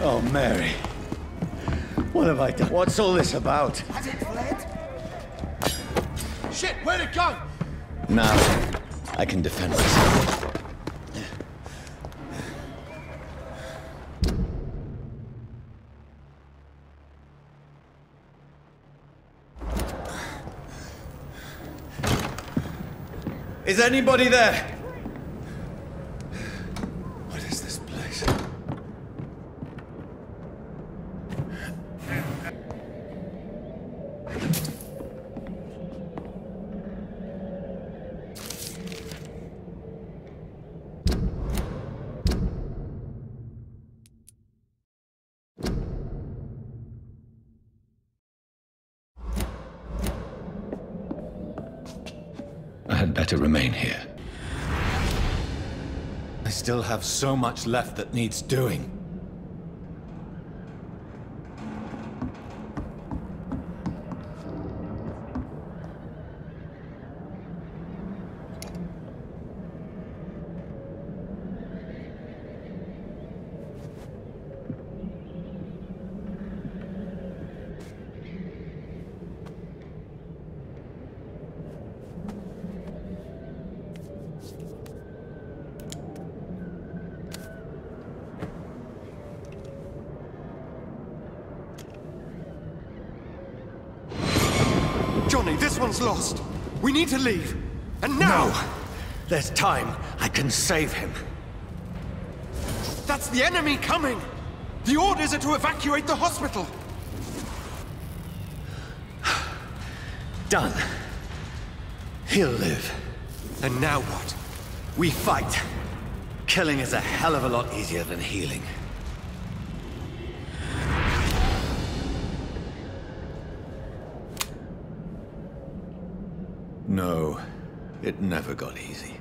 Oh, Mary. What have I done? What's all this about? Has it fled? Shit, where'd it go? Now, I can defend myself. Is anybody there? What is this place? To remain here. I still have so much left that needs doing. This one's lost. We need to leave. And now! No. There's time. I can save him. That's the enemy coming! The orders are to evacuate the hospital! Done. He'll live. And now what? We fight. Killing is a hell of a lot easier than healing. No, it never got easy.